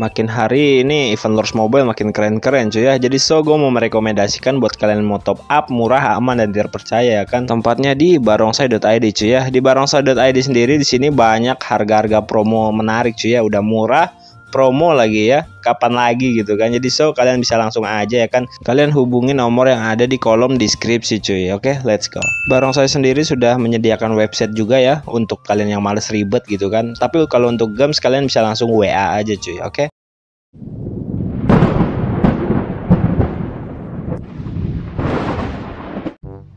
Makin hari ini event Lords Mobile makin keren-keren cuy ya. Jadi gue mau merekomendasikan buat kalian mau top up, murah, aman dan terpercaya kan. Tempatnya di barongsai.id cuy ya. Di barongsai.id sendiri di sini banyak harga-harga promo menarik cuy ya. Udah murah, promo lagi ya. Kapan lagi gitu kan. Jadi kalian bisa langsung aja ya kan. Kalian hubungi nomor yang ada di kolom deskripsi cuy. Oke, let's go. Barongsai sendiri sudah menyediakan website juga ya, untuk kalian yang males ribet gitu kan. Tapi kalau untuk games kalian bisa langsung WA aja cuy. Oke.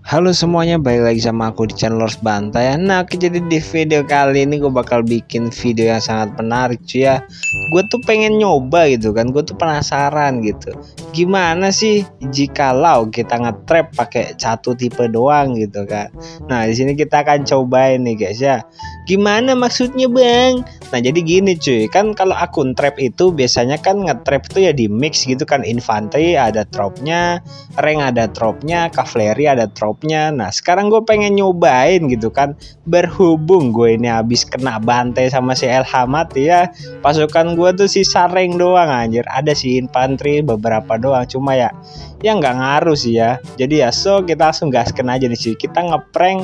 Halo semuanya, balik lagi sama aku di channel Los Banta ya. Nah, jadi di video kali ini gue bakal bikin video yang sangat menarik cuy ya. Gue tuh pengen nyoba gitu kan, gue tuh penasaran gitu. Gimana sih jikalau kita nge-trap pakai satu tipe doang gitu kan. Nah, di sini kita akan cobain nih guys ya. Gimana maksudnya bang? Nah, jadi gini cuy, kan kalau akun trap itu biasanya kan nge-trap itu ya di mix gitu kan. Infantry ada tropnya, rank ada tropnya, cavalry ada trop. Nah sekarang gue pengen nyobain gitu kan. Berhubung gue ini habis kena bantai sama si Elhamat ya, pasukan gue tuh sisa rank doang anjir. Ada si infantry beberapa doang, cuma ya nggak ngaruh sih ya. Jadi ya kita langsung gasken aja di sini. Kita ngeprank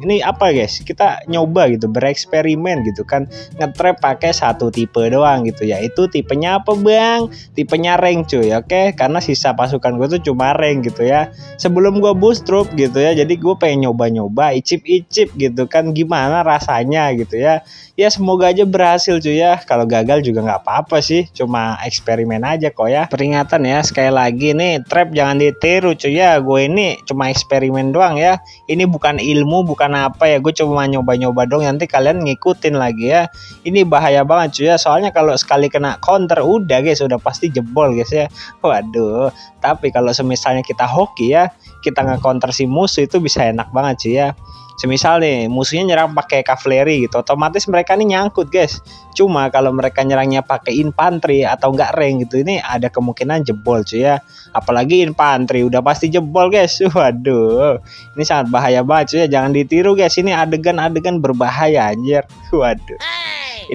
ini apa guys, kita nyoba gitu, bereksperimen gitu kan. Ngetrap pakai satu tipe doang gitu ya. Itu tipenya apa bang? Tipenya rank cuy. Oke, karena sisa pasukan gue tuh cuma rank gitu ya. Sebelum gue boostrop gitu ya, jadi gue pengen nyoba-nyoba, icip-icip gitu kan, gimana rasanya gitu ya. Ya semoga aja berhasil cuy ya. Kalau gagal juga nggak apa-apa sih, cuma eksperimen aja kok ya. Peringatan ya, sekali lagi nih, trap jangan ditiru cuy ya. Gue ini cuma eksperimen doang ya, ini bukan ilmu, bukan apa ya. Gue cuma nyoba-nyoba dong, nanti kalian ngikutin lagi ya. Ini bahaya banget cuy ya, soalnya kalau sekali kena counter udah guys, udah pasti jebol guys ya. Waduh, tapi kalau semisalnya kita hoki ya, kita nge-counter si musuh itu bisa enak banget sih ya. Semisal nih musuhnya nyerang pakai cavalry gitu, otomatis mereka nih nyangkut guys. Cuma kalau mereka nyerangnya pakai infantry atau enggak rank gitu, ini ada kemungkinan jebol cuy ya. Apalagi infantry udah pasti jebol guys. Waduh, ini sangat bahaya banget cuy ya. Jangan ditiru guys, ini adegan-adegan berbahaya anjir. Waduh,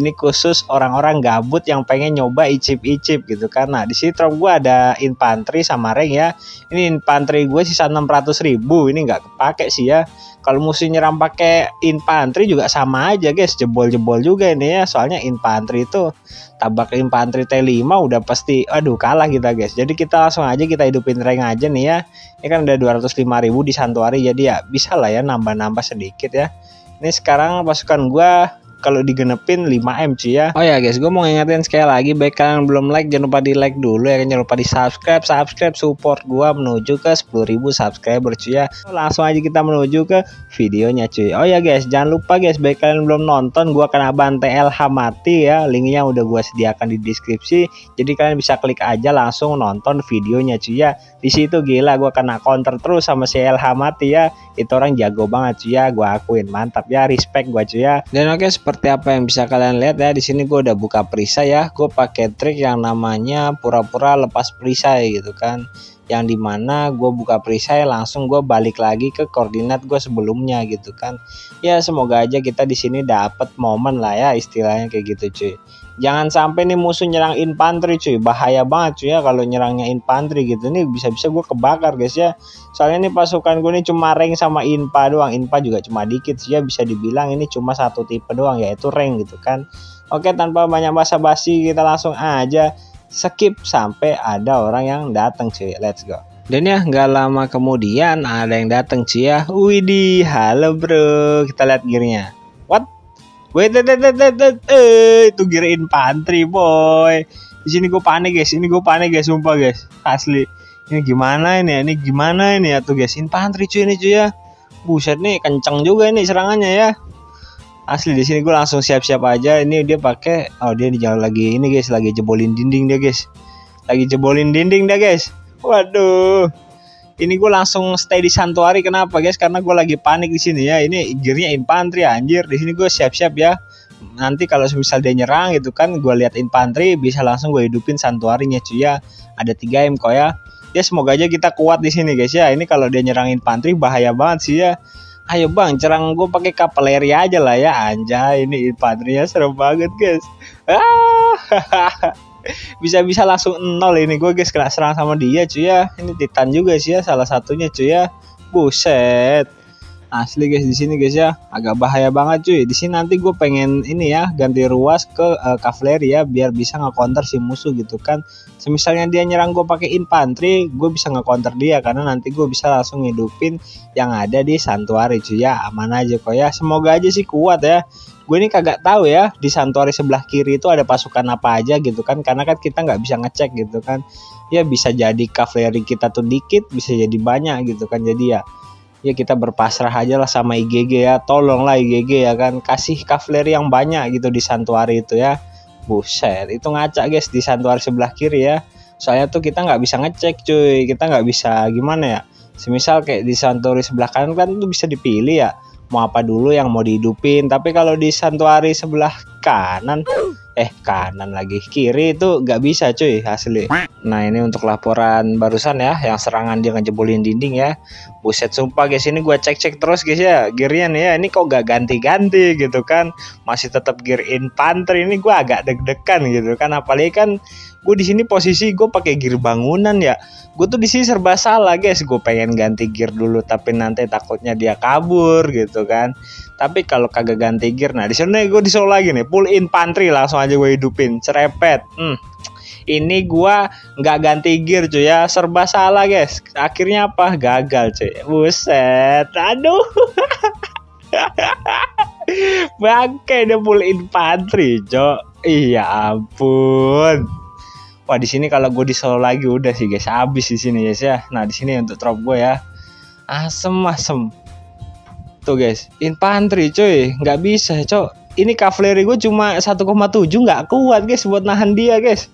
ini khusus orang-orang gabut yang pengen nyoba icip-icip gitu kan. Nah, di sini trop gue ada infantry sama rank ya. Ini infantry gue sisa 600.000, ini nggak kepake sih ya. Kalau musuh nyerang pakai infantry juga sama aja guys, jebol-jebol juga ini ya. Soalnya infantry itu tabak infantry T5 udah pasti aduh kalah kita guys. Jadi kita langsung aja kita hidupin rank aja nih ya. Ini kan udah 205.000 di santuari, jadi ya bisa lah ya nambah-nambah sedikit ya. Ini sekarang pasukan gue kalau digenepin 5M cuy ya. Oh ya guys, gue mau ngingetin sekali lagi, baik kalian belum like jangan lupa di like dulu ya, jangan lupa di subscribe, support gue menuju ke 10.000 subscriber cuy ya. Langsung aja kita menuju ke videonya cuy. Oh ya guys, jangan lupa guys, baik kalian belum nonton gue kena bantai Elhamati ya, linknya udah gue sediakan di deskripsi, jadi kalian bisa klik aja langsung nonton videonya cuy ya. Di situ gila gue kena counter terus sama si Elhamati ya, itu orang jago banget cuy ya, gue akuin mantap ya, respect gue cuy ya. Dan oke, seperti apa yang bisa kalian lihat ya, di sini gue udah buka perisai ya. Gue pakai trik yang namanya pura-pura lepas perisai gitu kan, yang dimana gue buka perisai langsung gue balik lagi ke koordinat gue sebelumnya gitu kan ya. Semoga aja kita di sini dapet momen lah ya, istilahnya kayak gitu cuy. Jangan sampai nih musuh nyerang infantry cuy, bahaya banget cuy ya. Kalau nyerangnya infantry gitu nih bisa-bisa gue kebakar guys ya. Soalnya nih pasukan gue nih cuma rank sama inpa doang, inpa juga cuma dikit sih ya, bisa dibilang ini cuma satu tipe doang yaitu rank gitu kan. Oke, tanpa banyak basa-basi kita langsung aja skip sampai ada orang yang datang cuy, let's go. Dan ya nggak lama kemudian ada yang datang cuy ya. Widih, halo bro, kita lihat gearnya. What? Wait, itu gear infantry boy. Di sini gue panik guys, sumpah guys, asli. Ini gimana ini? Ya tuh guys, infantry cuy ini cuy ya. Buset nih, kenceng juga ini serangannya ya. Asli di sini gue langsung siap-siap aja. Ini dia pakai, oh dia jalan lagi ini guys, lagi jebolin dinding dia guys. Waduh. Ini gue langsung stay di santuari, kenapa guys? Karena gue lagi panik di sini ya. Ini gearnya infantry anjir. Di sini gue siap-siap ya. Nanti kalau misal dia nyerang gitu kan, gue lihat infantry bisa langsung gue hidupin santuarinya cuy ya. Ada 3M kok ya. Ya semoga aja kita kuat di sini guys ya. Ini kalau dia nyerang infantry bahaya banget sih ya. Ayo bang, cerang gue pakai cavalry aja lah ya. Anjay, ini infantrinya serem banget guys. Bisa-bisa langsung 0 ini gue guys, kena serang sama dia cuy ya. Ini Titan juga sih ya salah satunya cuy ya. Buset. Asli guys di sini guys ya. Agak bahaya banget cuy. Di sini nanti gue pengen ini ya ganti ruas ke Kavaleri ya biar bisa nge-counter si musuh gitu kan. Semisalnya dia nyerang gue pakai infanteri, gue bisa nge-counter dia karena nanti gue bisa langsung ngidupin yang ada di santuari cuy ya. Aman aja kok ya. Semoga aja sih kuat ya. Gue ini kagak tahu ya di santuari sebelah kiri itu ada pasukan apa aja gitu kan, karena kan kita nggak bisa ngecek gitu kan ya, bisa jadi kavaleri kita tuh dikit, bisa jadi banyak gitu kan. Jadi ya kita berpasrah aja lah sama IGG ya, tolonglah IGG ya kan, kasih kavaleri yang banyak gitu di santuari itu ya. Buset, itu ngaca guys di santuari sebelah kiri ya, soalnya tuh kita nggak bisa ngecek cuy, kita nggak bisa gimana ya, semisal kayak di santuari sebelah kanan kan itu bisa dipilih ya mau apa dulu yang mau dihidupin. Tapi kalau di santuari sebelah kanan kiri itu nggak bisa cuy asli. Nah ini untuk laporan barusan ya, yang serangan dia ngejebolin dinding ya. Buset sumpah guys, ini gua cek-cek terus guys ya gearnya nih ya, ini kok gak ganti-ganti gitu kan, masih tetap gear infanteri. Ini gua agak deg-degan gitu kan, apalagi kan gue di sini posisi gue pakai gear bangunan ya. Gue tuh di sini serba salah guys, gue pengen ganti gear dulu tapi nanti takutnya dia kabur gitu kan. Tapi kalau kagak ganti gear, nah di sini gue disuruh lagi nih pull infanteri, langsung aja gue hidupin cerepet. Ini gua nggak ganti gear cuy ya, serba salah guys. Akhirnya apa? Gagal cuy. Buset, aduh. Bangke, dia full infanteri cuy. Iya ampun. Wah di sini kalau gue disolo lagi udah sih guys, habis di sini guys ya. Nah di sini untuk trop gue ya, asem tuh guys, infanteri cuy, nggak bisa cok. Ini kavaleri gue cuma 1,7 nggak kuat guys buat nahan dia guys.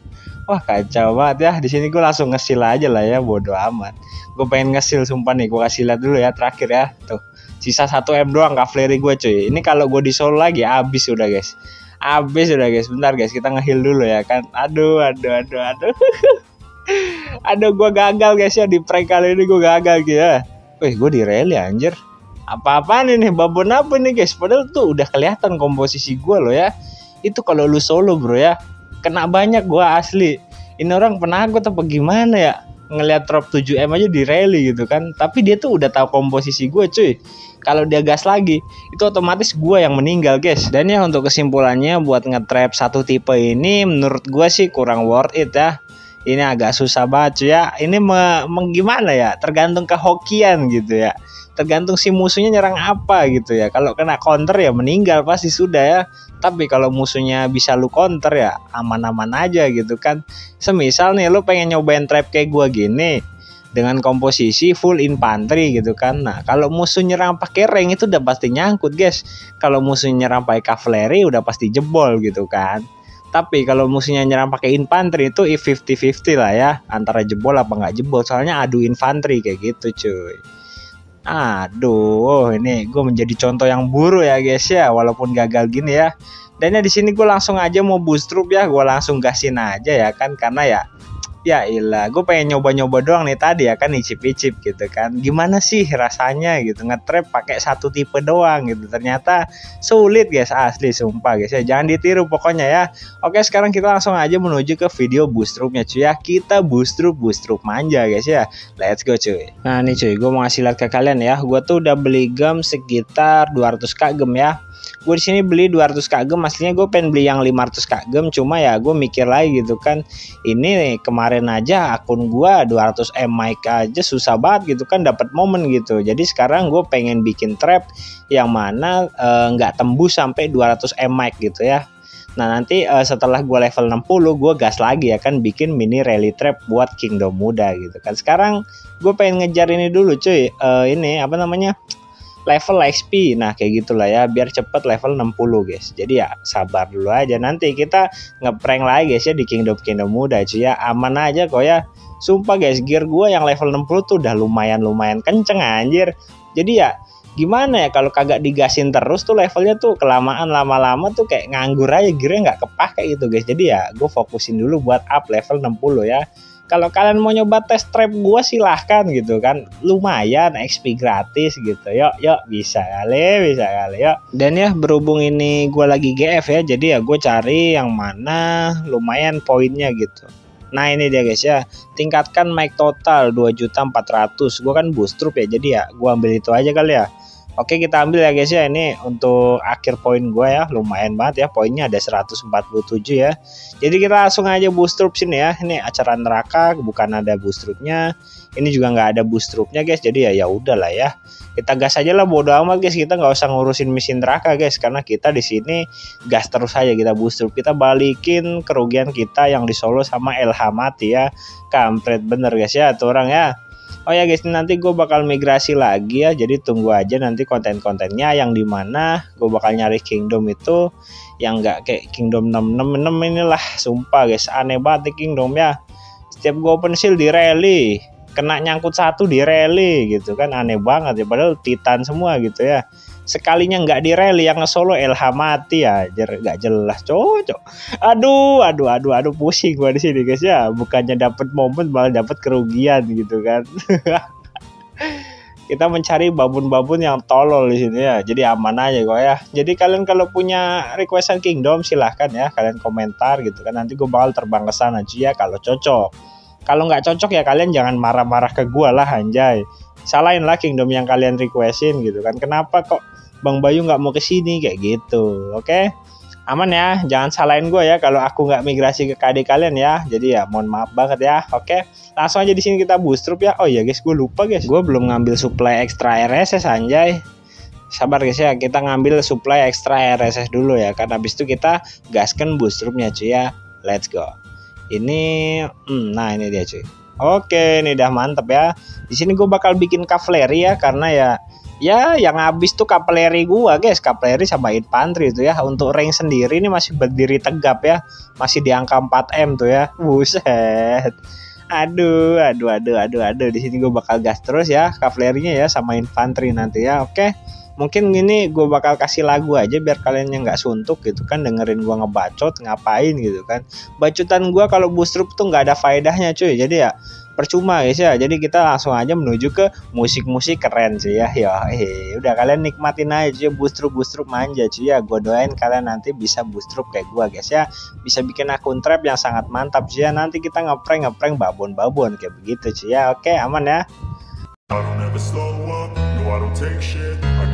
Wah kacau banget ya. Di sini gue langsung ngesil aja lah ya, bodo amat. Gue pengen ngesil sumpah nih, gue kasih lihat dulu ya terakhir ya. Tuh sisa 1M doang kavaleri gue cuy. Ini kalau gue disolo lagi habis udah guys. Abis udah guys, bentar guys, kita nge-heal dulu ya kan. Aduh. Aduh, gue gagal guys ya, di prank kali ini gue gagal gitu ya. Wih, gue di rally anjir. Apa-apaan ini, babon apa nih guys. Padahal tuh udah kelihatan komposisi gue loh ya. Itu kalau lu solo bro ya, kena banyak gue asli. Ini orang penakut apa gimana ya, ngelihat drop 7M aja di rally gitu kan. Tapi dia tuh udah tahu komposisi gue cuy. Kalau dia gas lagi, itu otomatis gue yang meninggal guys. Dan ya untuk kesimpulannya, buat nge-trap satu tipe ini menurut gue sih kurang worth it ya. Ini agak susah banget cuy ya. Ini gimana ya, tergantung kehokian gitu ya, tergantung si musuhnya nyerang apa gitu ya. Kalau kena counter ya meninggal pasti sudah ya. Tapi kalau musuhnya bisa lu counter ya aman-aman aja gitu kan. Semisal nih lu pengen nyobain trap kayak gua gini dengan komposisi full infanteri gitu kan. Nah kalau musuh nyerang pakai rank itu udah pasti nyangkut guys. Kalau musuh nyerang pakai kavaleri udah pasti jebol gitu kan. Tapi kalau musuhnya nyerang pakai infanteri itu 50-50 lah ya, antara jebol apa nggak jebol. Soalnya adu infanteri kayak gitu cuy. Aduh, ini gue menjadi contoh yang buruk ya guys ya, walaupun gagal gini ya. Dan ya di sini gue langsung aja mau boostrup ya, gue langsung gasin aja ya kan, karena ya ilah, gue pengen nyoba-nyoba doang nih tadi ya kan, icip-icip gitu kan. Gimana sih rasanya gitu ngetrap pakai satu tipe doang gitu. Ternyata sulit guys, asli sumpah guys ya, jangan ditiru pokoknya ya. Oke, sekarang kita langsung aja menuju ke video boostrupnya cuy ya. Kita boostrup manja guys ya. Let's go cuy. Nah nih cuy, gue mau ngasih lihat ke kalian ya. Gue tuh udah beli gem sekitar 200k gem ya. Gue di sini beli 200k gem, aslinya gue pengen beli yang 500k gem, cuma ya gue mikir lagi gitu kan. Ini nih, kemarin aja akun gue 200M mic aja susah banget gitu kan dapat momen gitu. Jadi sekarang gue pengen bikin trap yang mana nggak tembus sampai 200M mic gitu ya. Nah nanti setelah gue level 60 gue gas lagi ya kan, bikin mini rally trap buat kingdom muda gitu kan. Sekarang gue pengen ngejar ini dulu cuy, ini apa namanya, level XP, nah kayak gitulah ya, biar cepet level 60 guys. Jadi ya sabar dulu aja, nanti kita ngeprank lagi guys ya di kingdom muda cuy ya. Aman aja kok ya, sumpah guys, gear gue yang level 60 tuh udah lumayan kenceng anjir. Jadi ya gimana ya, kalau kagak digasin terus tuh levelnya tuh kelamaan, lama-lama tuh kayak nganggur aja, gearnya nggak kepake gitu guys. Jadi ya gue fokusin dulu buat up level 60 ya. Kalau kalian mau nyoba test trap gue silahkan gitu kan, lumayan XP gratis gitu. Yuk bisa kali yuk. Dan ya berhubung ini gue lagi GF ya, jadi ya gue cari yang mana lumayan poinnya gitu. Nah ini dia guys ya, tingkatkan mic total 2.400.000. Gue kan boost troop ya, jadi ya gue ambil itu aja kali ya. Oke kita ambil ya guys ya, ini untuk akhir poin gue ya, lumayan banget ya, poinnya ada 147 ya. Jadi kita langsung aja boost troop sini ya, ini acara neraka, bukan ada boost troopnya, ini juga nggak ada boost troopnya guys, jadi ya udahlah ya. Kita gas aja lah, bodo amat guys, kita nggak usah ngurusin misi neraka guys, karena kita di sini gas terus aja, kita boost troop, kita balikin kerugian kita yang di Solo sama Elhamat ya, kampret bener guys ya, tuh orang ya. Oh ya guys, nanti gue bakal migrasi lagi ya, jadi tunggu aja nanti konten-kontennya yang dimana gue bakal nyari kingdom itu yang nggak kayak kingdom 666 inilah, sumpah guys aneh banget kingdom ya. Setiap gue open seal di rally, kena nyangkut satu di rally gitu kan, aneh banget ya, padahal titan semua gitu ya. Sekalinya nggak di rally yang nge-solo Elhamati ya, nggak jelas cocok. Aduh pusing gua di sini guys ya, bukannya dapat momen malah dapat kerugian gitu kan. Kita mencari babun-babun yang tolol di sini ya, jadi aman aja kok ya. Jadi kalian kalau punya requestan kingdom silahkan ya, kalian komentar gitu kan, nanti gua bakal terbang ke sana aja ya kalau cocok. Kalau nggak cocok ya kalian jangan marah-marah ke gua lah anjay, salahin lah kingdom yang kalian requestin gitu kan, kenapa kok Bang Bayu nggak mau kesini kayak gitu. Oke, aman ya, jangan salahin gue ya kalau aku nggak migrasi ke KD kalian ya, jadi ya mohon maaf banget ya. Oke, langsung aja di sini kita boost troop ya. Oh iya guys, gue lupa guys, gue belum ngambil supply extra RSS anjay. Sabar guys ya, kita ngambil supply extra RSS dulu ya, karena habis itu kita gaskan boost troopnya cuy ya. Let's go. Ini nah ini dia cuy. Oke, ini udah mantep ya. Di sini gue bakal bikin kavaleri ya, karena ya yang habis tuh kavaleri gua guys, kavaleri sama infantry itu ya. Untuk rank sendiri ini masih berdiri tegap ya, masih di angka 4M tuh ya. Buset. Aduh. Di sini gua bakal gas terus ya, kavalerinya ya sama infantry nanti ya. Oke. Mungkin ini gue bakal kasih lagu aja biar kalian yang nggak suntuk gitu kan, dengerin gue ngebacot ngapain gitu kan. Bacutan gue kalau boost troop tuh nggak ada faedahnya cuy, jadi ya percuma guys ya. Jadi kita langsung aja menuju ke musik-musik keren sih ya. Udah kalian nikmatin aja cuy, boost troop manja cuy ya. Gue doain kalian nanti bisa boost troop kayak gue guys ya, bisa bikin akun trap yang sangat mantap cuy ya. Nanti kita ngeprank babon-babon kayak begitu cuy ya. Oke aman ya. I don't take shit, I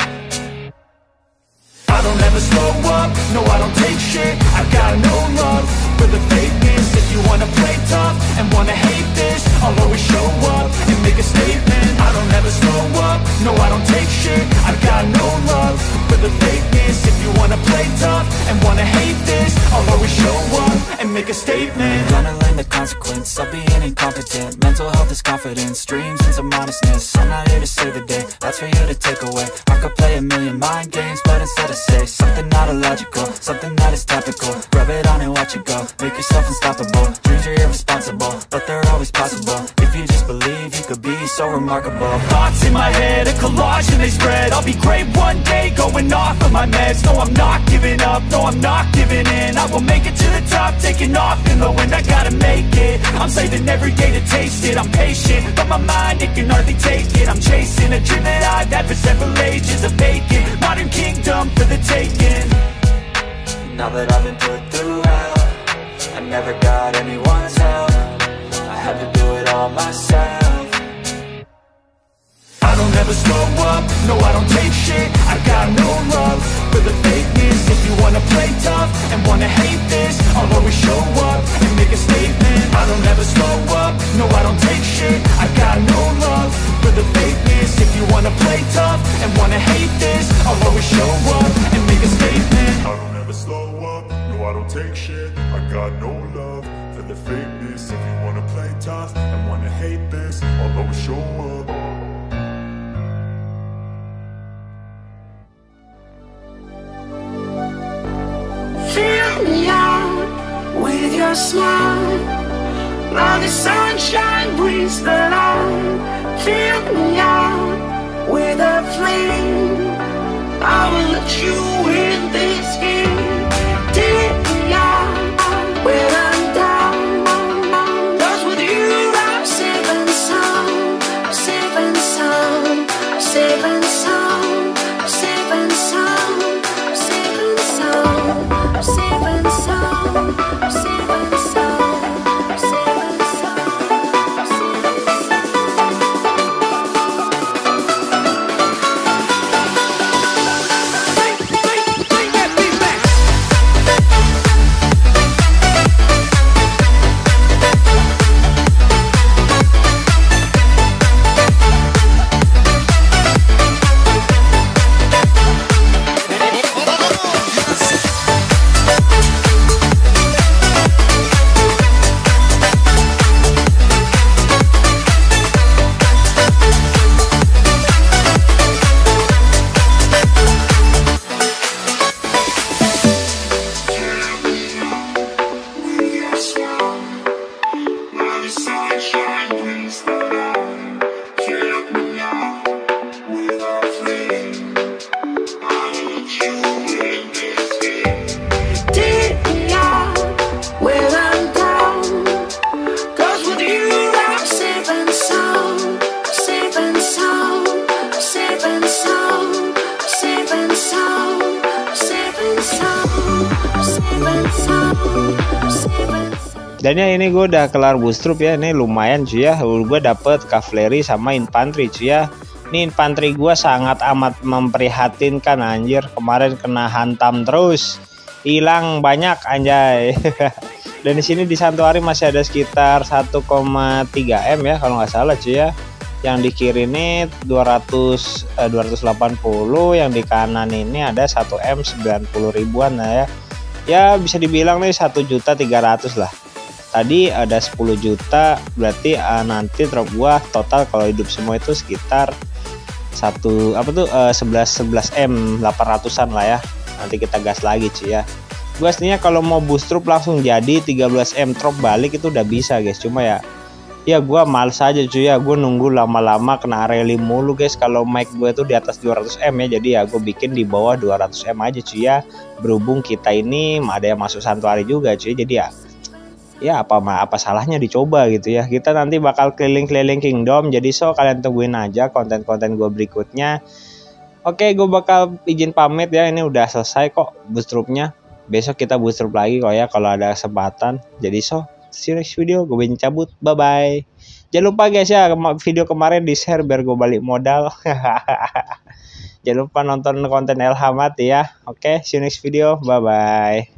I don't ever slow up, no I don't take shit. I've got no love for the fakeness. If you wanna play tough and wanna hate this, I'll always show up and make a statement. I don't ever slow up, no I don't take shit. I've got no love for the fakeness. If you wanna play tough and wanna hate this, I'll always show up and make a statement. I'm gonna learn the consequence of being incompetent. Mental health is confidence, dreams and some modestness. I'm not here to save the day, that's for you to take away. I could play a million mind games, but instead I say something not illogical, something that is topical. Rub it on and watch it go, make yourself unstoppable. Dreams are irresponsible, but they're always possible. If you just believe, you could be so remarkable. Thoughts in my head, a collage and they spread. I'll be great one day, going off of my meds. No, I'm not giving up, no, I'm not giving in. I will make it to the top, take taking off in the wind, I gotta make it. I'm saving every day to taste it. I'm patient, but my mind, it can hardly take it. I'm chasing a dream that I've had for several ages, a vacant modern kingdom for the taking. Now that I've been put through hell, I never got anyone's help, I had to do it all myself. I don't ever slow up, no I don't take shit. I've got no love for the fakeness. If you wanna play tough and wanna hate this, I'll always show up and make a statement. I don't ever slow up, no I don't take shit. I've got no love for the fakeness. If you wanna play tough and wanna hate this, I'll always show up and make a statement. I don't ever slow up, no I don't take shit. I got no love for the fakeness. If you wanna play tough and wanna hate this, I'll always show up. Smile, now the sunshine brings the light. Fill me out with a flame, I will let you in this game. Take me out where I'm down, 'cause with you I'm safe and sound, I'm safe and sound, I'm safe and sound, I'm safe and sound, I'm safe and sound, I'm safe and sound, I'm safe. Dan ya ini gue udah kelar boostrup ya, ini lumayan cuy ya, gue dapet cavalry sama infantry cuy ya. Ini infantry gue sangat amat memprihatinkan anjir, kemarin kena hantam terus, hilang banyak anjay. Dan di sini di santuari masih ada sekitar 1,3 M ya kalau nggak salah cuy ya. Yang di kiri ini 280, yang di kanan ini ada 1 M 90 ribuan lah ya. Ya bisa dibilang nih 1.300.000 lah. Tadi ada 10 juta berarti nanti drop gua total kalau hidup semua itu sekitar 11 M 800-an lah ya. Nanti kita gas lagi cuy ya. Gua aslinya kalau mau boost troop langsung jadi 13 M drop balik itu udah bisa guys, cuma ya gua males aja cuy ya, gua nunggu lama-lama kena rally mulu guys. Kalau mic gue itu di atas 200 M ya, jadi ya gue bikin di bawah 200 M aja cuy ya. Berhubung kita ini ada yang masuk santuari juga cuy, jadi ya apa salahnya dicoba gitu ya. Kita nanti bakal keliling-keliling kingdom, jadi so kalian tungguin aja konten-konten gue berikutnya. Oke, gue bakal izin pamit ya, ini udah selesai kok boostrupnya. Besok kita boostrup lagi kok ya kalau ada kesempatan. Jadi so see you next video, gue ingin cabut, bye bye. Jangan lupa guys ya, video kemarin di share biar gue balik modal. Jangan lupa nonton konten Elhamat ya. Oke, see you next video, bye bye.